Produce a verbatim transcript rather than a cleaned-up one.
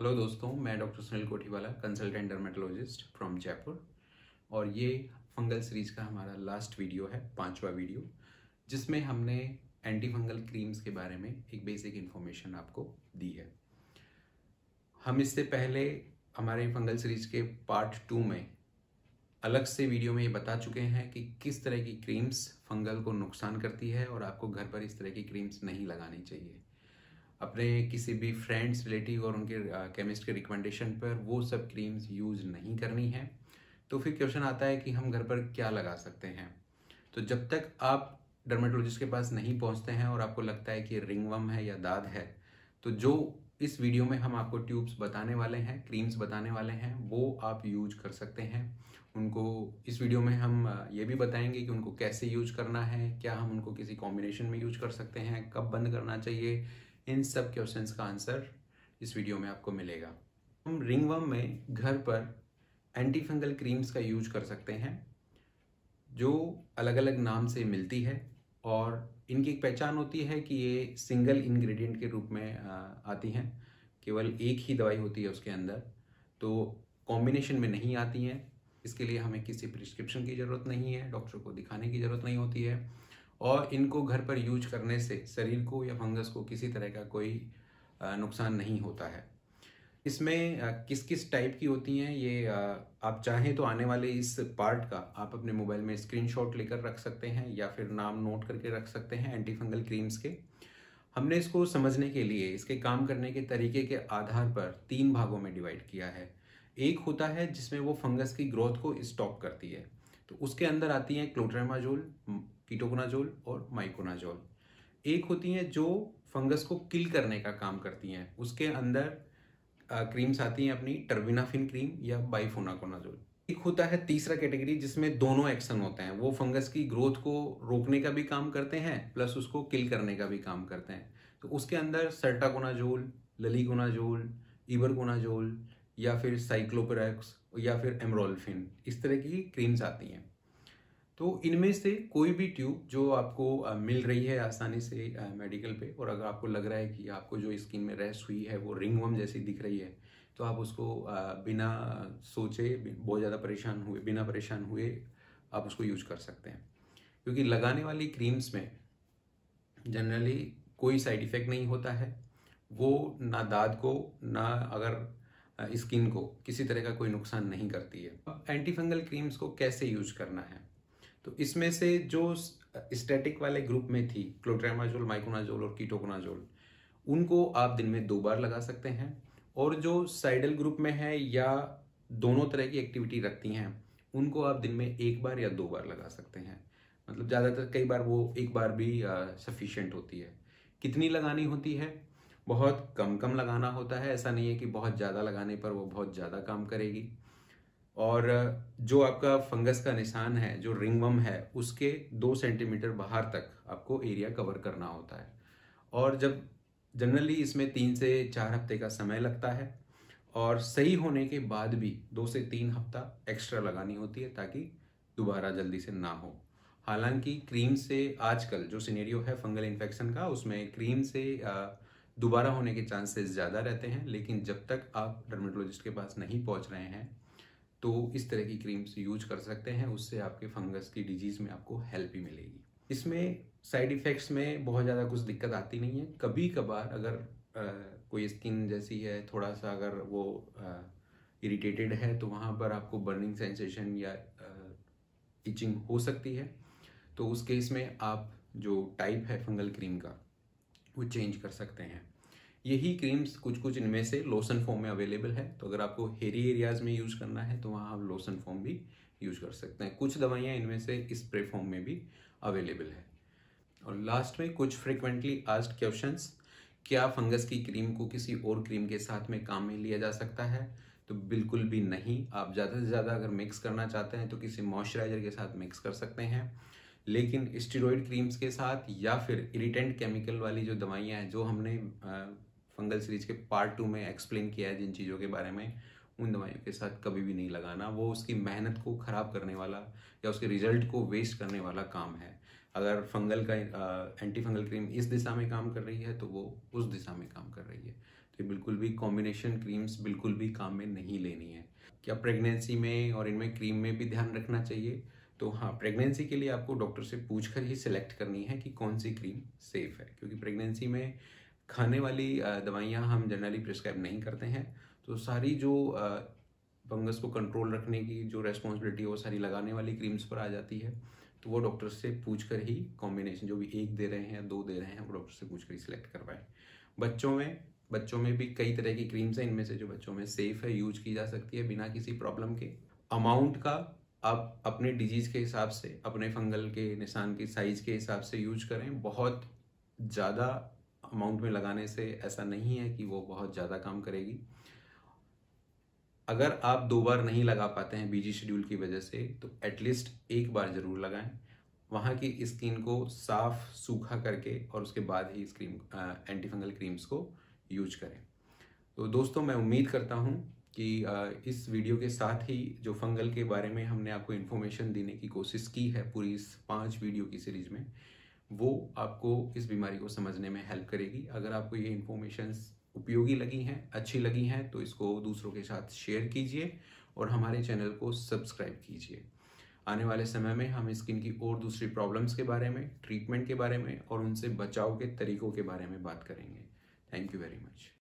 Hello दोस्तों, मैं doctor Sunil Kothiwala, consultant dermatologist from Jaipur, और ये फंगल सीरीज़ का हमारा लास्ट वीडियो है, पांचवा वीडियो, जिसमें हमने एंटी फंगल क्रीम्स के बारे में एक बेसिक इन्फॉर्मेशन आपको दी है। हम इससे पहले हमारे फंगल सीरीज के पार्ट टू में अलग से वीडियो में ये बता चुके हैं कि किस तरह की क्रीम्स फंगल को नुकसान करती है और आपको घर पर इस तरह की क्रीम्स नहीं लगानी चाहिए। अपने किसी भी फ्रेंड्स, रिलेटिव और उनके केमिस्ट के रिकमेंडेशन पर वो सब क्रीम्स यूज़ नहीं करनी है। तो फिर क्वेश्चन आता है कि हम घर पर क्या लगा सकते हैं। तो जब तक आप डर्मेटोलॉजिस्ट के पास नहीं पहुंचते हैं और आपको लगता है कि रिंगवर्म है या दाद है, तो जो इस वीडियो में हम आपको ट्यूब्स बताने वाले हैं, क्रीम्स बताने वाले हैं, वो आप यूज कर सकते हैं। उनको इस वीडियो में हम ये भी बताएंगे कि उनको कैसे यूज करना है, क्या हम उनको किसी कॉम्बिनेशन में यूज कर सकते हैं, कब बंद करना चाहिए, इन सब क्वेश्चंस का आंसर इस वीडियो में आपको मिलेगा। हम रिंगवर्म में घर पर एंटी फंगल क्रीम्स का यूज कर सकते हैं जो अलग अलग नाम से मिलती है, और इनकी एक पहचान होती है कि ये सिंगल इंग्रेडिएंट के रूप में आती हैं, केवल एक ही दवाई होती है उसके अंदर, तो कॉम्बिनेशन में नहीं आती हैं। इसके लिए हमें किसी प्रिस्क्रिप्शन की ज़रूरत नहीं है, डॉक्टर को दिखाने की ज़रूरत नहीं होती है, और इनको घर पर यूज करने से शरीर को या फंगस को किसी तरह का कोई नुकसान नहीं होता है। इसमें किस किस टाइप की होती हैं ये आप चाहें तो आने वाले इस पार्ट का आप अपने मोबाइल में स्क्रीनशॉट लेकर रख सकते हैं या फिर नाम नोट करके रख सकते हैं एंटी फंगल क्रीम्स के। हमने इसको समझने के लिए, इसके काम करने के तरीके के आधार पर तीन भागों में डिवाइड किया है। एक होता है जिसमें वो फंगस की ग्रोथ को स्टॉप करती है, तो उसके अंदर आती हैं क्लोट्रिमाजोल, कीटोकोनाजोल और माइकोनाजोल। एक होती हैं जो फंगस को किल करने का काम करती हैं, उसके अंदर आ, क्रीम्स आती हैं अपनी टर्बिनाफिन क्रीम या बाइफोनाजोल। एक होता है तीसरा कैटेगरी जिसमें दोनों एक्शन होते हैं, वो फंगस की ग्रोथ को रोकने का भी काम करते हैं प्लस उसको किल करने का भी काम करते हैं, तो उसके अंदर सर्टाकोनाजोल, लुलीकोनाजोल, इबरकोनाजोल या फिर साइक्लोपिरॉक्स या फिर एमरोल्फिन, इस तरह की क्रीम्स आती हैं। तो इनमें से कोई भी ट्यूब जो आपको मिल रही है आसानी से मेडिकल पे, और अगर आपको लग रहा है कि आपको जो स्किन में रैश हुई है वो रिंगवर्म जैसी दिख रही है, तो आप उसको बिना सोचे, बहुत ज़्यादा परेशान हुए बिना परेशान हुए आप उसको यूज कर सकते हैं, क्योंकि लगाने वाली क्रीम्स में जनरली कोई साइड इफ़ेक्ट नहीं होता है। वो ना दाद को ना अगर स्किन को किसी तरह का कोई नुकसान नहीं करती है। एंटी फंगल क्रीम्स को कैसे यूज करना है, तो इसमें से जो स्टैटिक वाले ग्रुप में थी क्लोट्रिमाजोल, माइकोनाजोल और कीटोकोनाजोल, उनको आप दिन में दो बार लगा सकते हैं, और जो साइडल ग्रुप में है या दोनों तरह की एक्टिविटी रखती हैं उनको आप दिन में एक बार या दो बार लगा सकते हैं। मतलब ज़्यादातर कई बार वो एक बार भी सफिशिएंट होती है। कितनी लगानी होती है? बहुत कम कम लगाना होता है, ऐसा नहीं है कि बहुत ज़्यादा लगाने पर वो बहुत ज़्यादा काम करेगी। और जो आपका फंगस का निशान है, जो रिंगवर्म है, उसके दो सेंटीमीटर बाहर तक आपको एरिया कवर करना होता है, और जब जनरली इसमें तीन से चार हफ्ते का समय लगता है, और सही होने के बाद भी दो से तीन हफ्ता एक्स्ट्रा लगानी होती है ताकि दोबारा जल्दी से ना हो। हालांकि क्रीम से आजकल जो सिनेरियो है फंगल इन्फेक्शन का, उसमें क्रीम से आ, दोबारा होने के चांसेस ज़्यादा रहते हैं, लेकिन जब तक आप डर्मेटोलॉजिस्ट के पास नहीं पहुंच रहे हैं तो इस तरह की क्रीम्स यूज कर सकते हैं, उससे आपके फंगस की डिजीज़ में आपको हेल्प ही मिलेगी। इसमें साइड इफ़ेक्ट्स में बहुत ज़्यादा कुछ दिक्कत आती नहीं है। कभी कभार अगर आ, कोई स्किन जैसी है, थोड़ा सा अगर वो आ, इरिटेटेड है, तो वहाँ पर आपको बर्निंग सेंसेशन या इचिंग हो सकती है, तो उस केस में आप जो टाइप है फंगल क्रीम का वो चेंज कर सकते हैं। यही क्रीम्स कुछ कुछ इनमें से लोशन फॉर्म में अवेलेबल है, तो अगर आपको हेरी एरियाज़ में यूज़ करना है तो वहाँ आप लोशन फॉर्म भी यूज कर सकते हैं। कुछ दवाइयाँ इनमें से स्प्रे फॉर्म में भी अवेलेबल है। और लास्ट में कुछ फ्रिक्वेंटली आस्क्ड क्वेश्चंस, क्या फंगस की क्रीम को किसी और क्रीम के साथ में काम में लिया जा सकता है? तो बिल्कुल भी नहीं। आप ज़्यादा से ज़्यादा अगर मिक्स करना चाहते हैं तो किसी मॉइस्चराइजर के साथ मिक्स कर सकते हैं, लेकिन स्टेरॉइड क्रीम्स के साथ या फिर इरिटेंट केमिकल वाली जो दवाइयाँ हैं, जो हमने फंगल सीरीज के पार्ट टू में एक्सप्लेन किया है जिन चीज़ों के बारे में, उन दवाइयों के साथ कभी भी नहीं लगाना। वो उसकी मेहनत को ख़राब करने वाला या उसके रिजल्ट को वेस्ट करने वाला काम है। अगर फंगल का एंटी फंगल क्रीम इस दिशा में काम कर रही है तो वो उस दिशा में काम कर रही है, कि बिल्कुल भी कॉम्बिनेशन क्रीम्स बिल्कुल भी काम में नहीं लेनी है। क्या प्रेगनेंसी में और इनमें क्रीम में भी ध्यान रखना चाहिए? तो हाँ, प्रेगनेंसी के लिए आपको डॉक्टर से पूछकर ही सिलेक्ट करनी है कि कौन सी क्रीम सेफ़ है, क्योंकि प्रेगनेंसी में खाने वाली दवाइयाँ हम जनरली प्रिस्क्राइब नहीं करते हैं। तो सारी जो फंगस को कंट्रोल रखने की जो रेस्पॉन्सिबिलिटी है वो सारी लगाने वाली क्रीम्स पर आ जाती है। तो वो डॉक्टर से पूछकर ही कॉम्बिनेशन जो भी एक दे रहे हैं या दो दे रहे हैं वो डॉक्टर से पूछकर ही सिलेक्ट करवाएं। बच्चों में बच्चों में भी कई तरह की क्रीम्स हैं, इनमें से जो बच्चों में सेफ़ है यूज की जा सकती है बिना किसी प्रॉब्लम के। अमाउंट का आप अपने डिजीज़ के हिसाब से, अपने फंगल के निशान की साइज़ के हिसाब से यूज करें। बहुत ज़्यादा अमाउंट में लगाने से ऐसा नहीं है कि वो बहुत ज़्यादा काम करेगी। अगर आप दो बार नहीं लगा पाते हैं बिजी शेड्यूल की वजह से, तो एटलीस्ट एक बार ज़रूर लगाएं। वहाँ की स्किन को साफ सूखा करके और उसके बाद ही इस क्रीम एंटी फंगल क्रीम्स को यूज करें। तो दोस्तों, मैं उम्मीद करता हूँ कि इस वीडियो के साथ ही जो फंगल के बारे में हमने आपको इन्फॉर्मेशन देने की कोशिश की है पूरी इस पाँच वीडियो की सीरीज़ में, वो आपको इस बीमारी को समझने में हेल्प करेगी। अगर आपको ये इन्फॉर्मेशन उपयोगी लगी हैं, अच्छी लगी हैं, तो इसको दूसरों के साथ शेयर कीजिए और हमारे चैनल को सब्सक्राइब कीजिए। आने वाले समय में हम स्किन की और दूसरी प्रॉब्लम्स के बारे में, ट्रीटमेंट के बारे में और उनसे बचाव के तरीकों के बारे में बात करेंगे। Thank you very much.